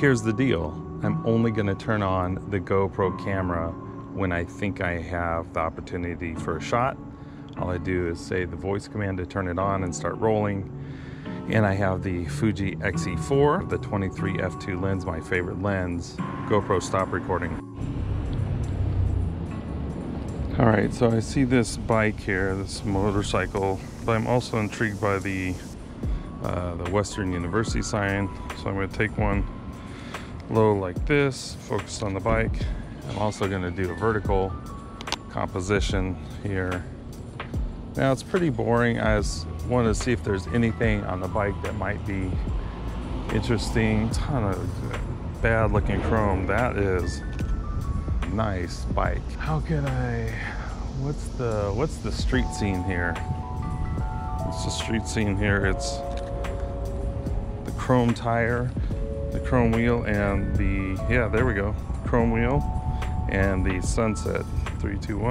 here's the deal. I'm only going to turn on the GoPro camera when I think I have the opportunity for a shot. All I do is say the voice command to turn it on and start rolling. And I have the Fuji X-T4, the 23 f2 lens, my favorite lens. GoPro, stop recording. All right, so I see this bike here, this motorcycle, but I'm also intrigued by the Western University sign. So I'm gonna take one low like this, focused on the bike. I'm also gonna do a vertical composition here. Now it's pretty boring. I just wanted to see if there's anything on the bike that might be interesting. Ton of bad looking chrome. That is nice bike. How can I, what's the street scene here? It's the street scene here. It's the chrome tire, the chrome wheel, and the, yeah, there we go. Chrome wheel and the sunset. 3, 2, 1.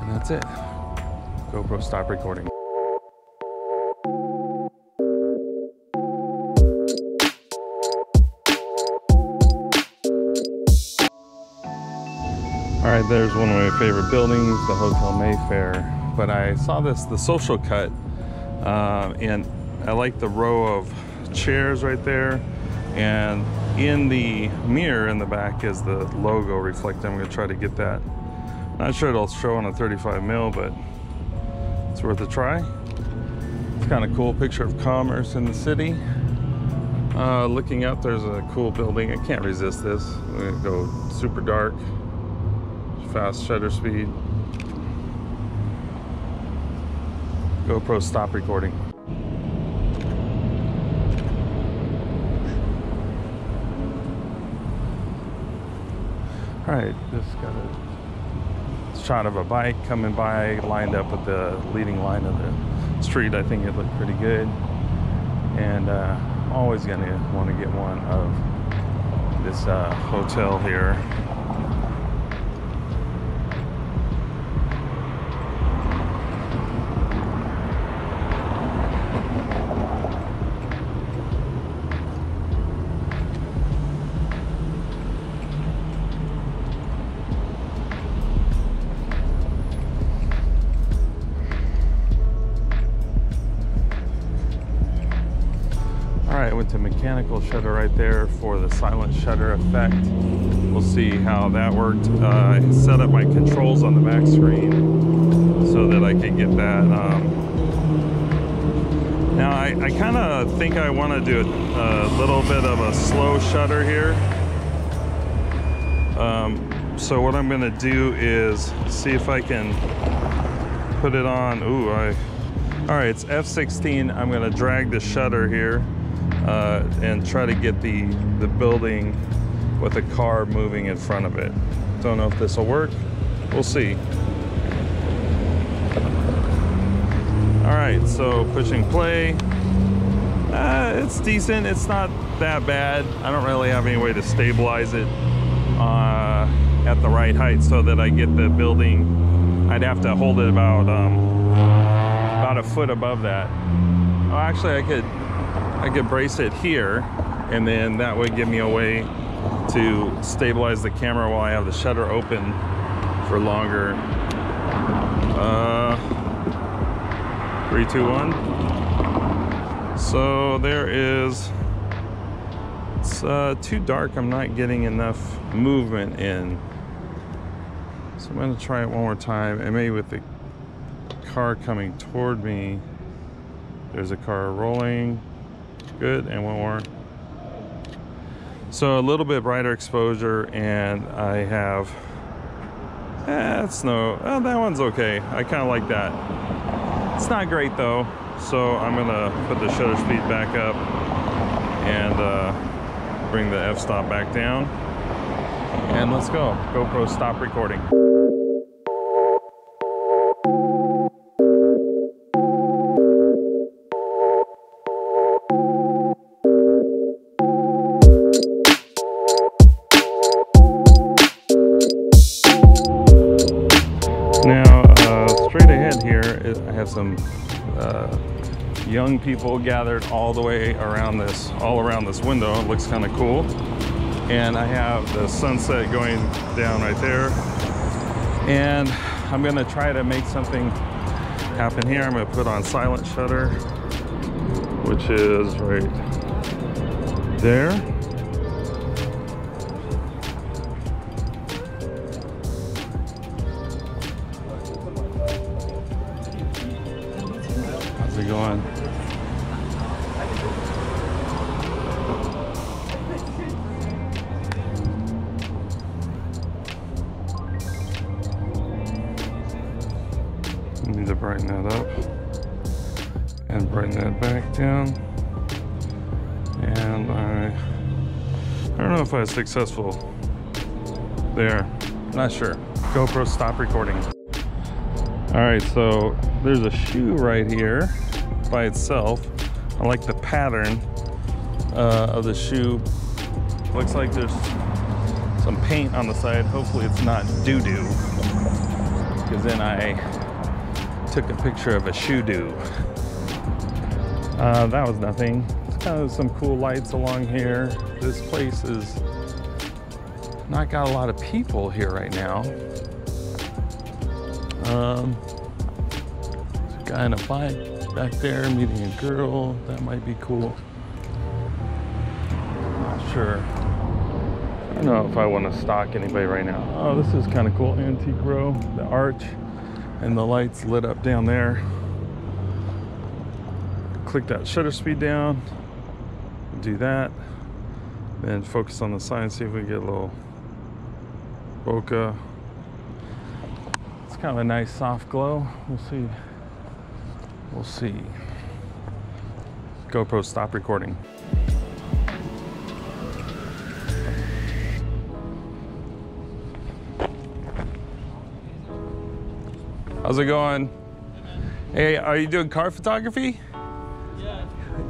And that's it. GoPro, stop recording. All right, there's one of my favorite buildings, the Hotel Mayfair. But I saw this, the social cut, and I like the row of chairs right there. And in the mirror in the back is the logo reflected. I'm gonna try to get that. Not sure it'll show on a 35 mil, but it's worth a try. It's kind of cool picture of commerce in the city. Looking up, there's a cool building. I can't resist this. We're gonna go super dark, fast shutter speed. GoPro, stop recording. All right, just got it. Shot of a bike coming by, lined up with the leading line of the street. I think it looked pretty good, and always gonna want to get one of this hotel here. I went to mechanical shutter right there for the silent shutter effect. We'll see how that worked. I set up my controls on the back screen so that I could get that. Now I kind of think I want to do a little bit of a slow shutter here. So what I'm going to do is see if I can put it on. All right, it's F16. I'm going to drag the shutter here. And try to get the building with a car moving in front of it. Don't know if this will work. We'll see. All right, so pushing play. It's decent. It's not that bad. I don't really have any way to stabilize it at the right height so that I get the building. I'd have to hold it about a foot above that. Oh, actually, I could brace it here, and then that would give me a way to stabilize the camera while I have the shutter open for longer. 3, 2, 1. So there is, it's too dark. I'm not getting enough movement in. So I'm gonna try it one more time, and maybe with the car coming toward me, there's a car rolling. Good, and one more. So a little bit brighter exposure, and I have that one's okay. I kind of like that. It's not great though, so I'm gonna put the shutter speed back up and bring the f-stop back down, and let's go. GoPro, stop recording. young people gathered all the way around this, window. It looks kind of cool. And I have the sunset going down right there. And I'm gonna try to make something happen here. I'm gonna put on silent shutter, which is right there. How's it going? Need to brighten that up and brighten that back down. And I don't know if I was successful there. Not sure. GoPro, stop recording. All right, so there's a shoe right here by itself. I like the pattern of the shoe. Looks like there's some paint on the side. Hopefully it's not doo-doo, because then I took a picture of a shoe do. That was nothing. Some cool lights along here. This place is not got a lot of people here right now. There's a guy in a bike back there meeting a girl. That might be cool. Not sure. I don't know if I want to stalk anybody right now. Oh, this is kind of cool. Antique row, the arch. And the lights lit up down there. Click that shutter speed down, do that, then focus on the sign, see if we get a little bokeh. It's kind of a nice soft glow. We'll see. We'll see. GoPro, stop recording. How's it going? Hey, are you doing car photography?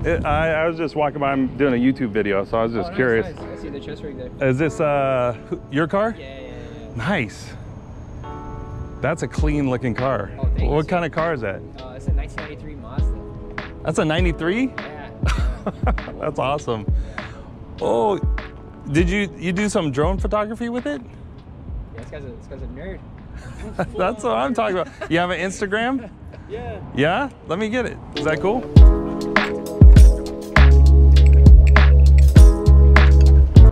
Yeah. I was just walking by. I'm doing a YouTube video, so I was just curious. Nice. I see the chest rig there. Is this your car? Yeah, yeah, yeah. Nice. That's a clean looking car. Oh, thank you. Kind of car is that? It's a 1993 Mazda. That's a 93? Yeah. That's awesome. Oh, did you do some drone photography with it? Yeah, this guy's a nerd. That's what I'm talking about. You have an Instagram? Yeah. Yeah? Let me get it. Is that cool?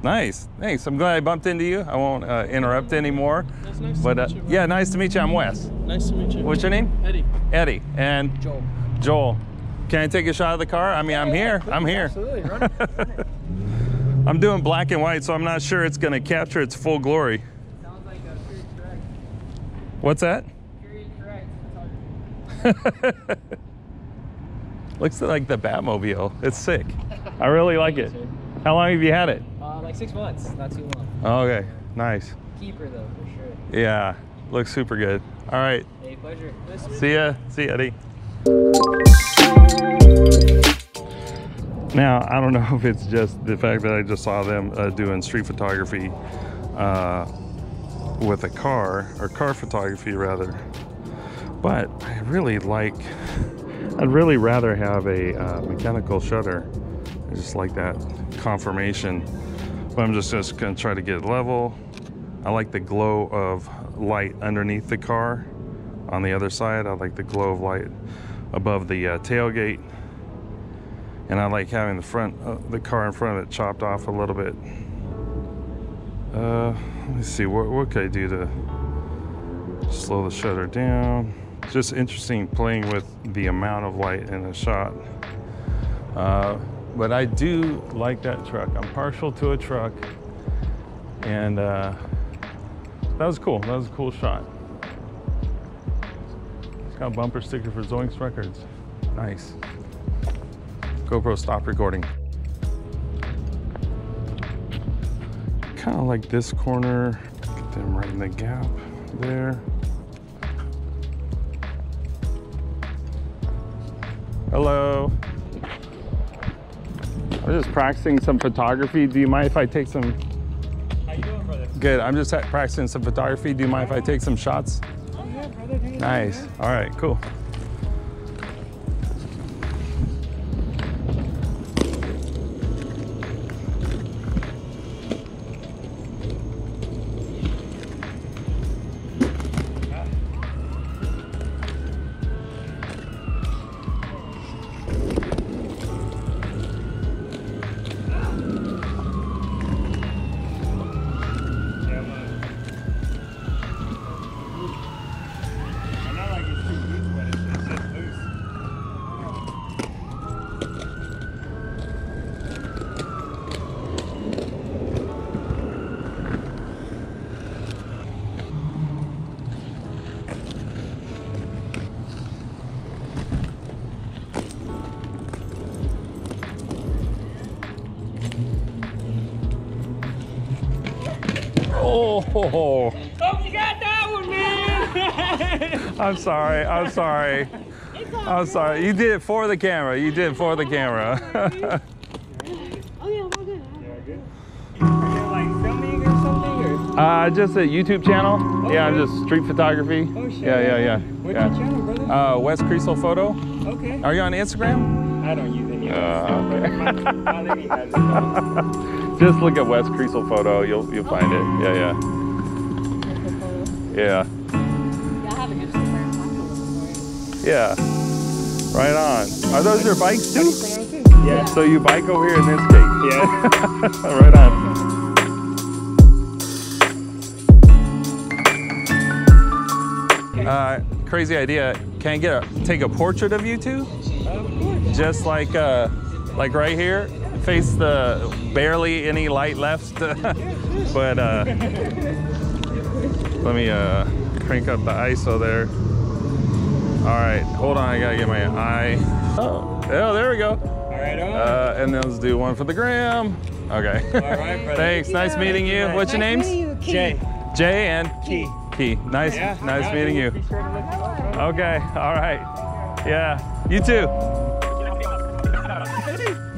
Nice. Thanks. I'm glad I bumped into you. I won't interrupt anymore. That's nice to meet you. Yeah, nice to meet you. I'm Wes. Nice to meet you. What's your name? Eddie. Eddie. And? Joel. Joel. Can I take a shot of the car? I mean, I'm here. I'm here. Absolutely. Run it. Run it. I'm doing black and white, so I'm not sure it's going to capture its full glory. What's that? Looks like the Batmobile. It's sick. I really like it. How long have you had it? Like 6 months, not too long. Oh, okay, nice. Keeper though, for sure. Yeah, looks super good. All right. Hey, pleasure. See ya. See ya, Eddie. Now, I don't know if it's just the fact that I just saw them doing street photography with a car, or car photography rather, but I really like, I'd really rather have a mechanical shutter. I just like that conformation, but I'm just gonna try to get it level. I like the glow of light underneath the car. On the other side, I like the glow of light above the tailgate, and I like having the front, the car in front of it chopped off a little bit. Let me see, what could I do to slow the shutter down? It's just interesting playing with the amount of light in a shot. But I do like that truck. I'm partial to a truck, and that was cool. That was a cool shot. It's got a bumper sticker for Zoinks Records. Nice. GoPro, stop recording. Kind of like this corner, get them right in the gap there. Hello. I'm just practicing some photography. Do you mind if I take some? How you doing, brother? Good. I'm just practicing some photography. Do you mind if I take some shots? Oh yeah, brother. Nice. All right, cool. Oh, oh, you got that one, man. I'm sorry. I'm sorry. I'm sorry. You did it for the camera. You did it for the camera. Oh yeah, we're good. Yeah, good. Are you like filming or something? Or? Just a YouTube channel. Okay. Yeah, I'm just street photography. Oh shit. Yeah. What's your channel, brother? Wes Kriesel Photo. Okay. Are you on Instagram? I don't use any of that stuff. Just look at Wes Kriesel Photo. You'll find it. Yeah. Yeah, I have an Instagram. Yeah. Right on. Are those your bikes too? Yeah. So you bike over here in this case. Yeah. Right on. Crazy idea. Can I take a portrait of you two? Of course. Just like right here, face the barely any light left. But let me crank up the ISO there. All right, hold on. I gotta get my eye. Oh, there we go. Right on. And then let's do one for the gram. Okay. All right, brother. Thanks. Yeah. Nice meeting you. Right. What's your names? Jay. Jay and Key. Key. Nice, yeah. Nice meeting you. Sure okay. All right. Yeah. You too.